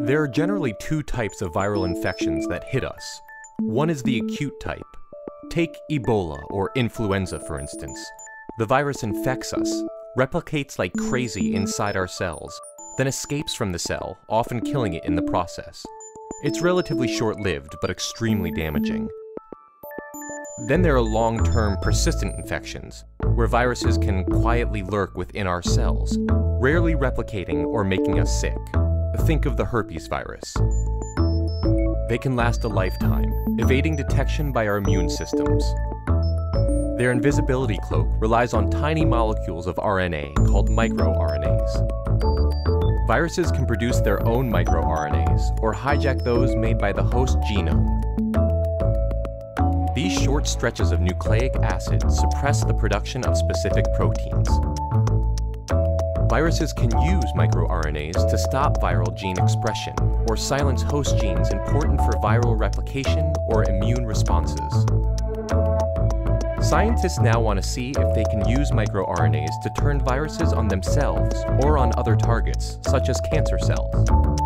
There are generally two types of viral infections that hit us. One is the acute type. Take Ebola or influenza, for instance. The virus infects us, replicates like crazy inside our cells, then escapes from the cell, often killing it in the process. It's relatively short-lived, but extremely damaging. Then there are long-term persistent infections, where viruses can quietly lurk within our cells, rarely replicating or making us sick. Think of the herpes virus. They can last a lifetime, evading detection by our immune systems. Their invisibility cloak relies on tiny molecules of RNA called microRNAs. Viruses can produce their own microRNAs or hijack those made by the host genome. These short stretches of nucleic acid suppress the production of specific proteins. Viruses can use microRNAs to stop viral gene expression or silence host genes important for viral replication or immune responses. Scientists now want to see if they can use microRNAs to turn viruses on themselves or on other targets, such as cancer cells.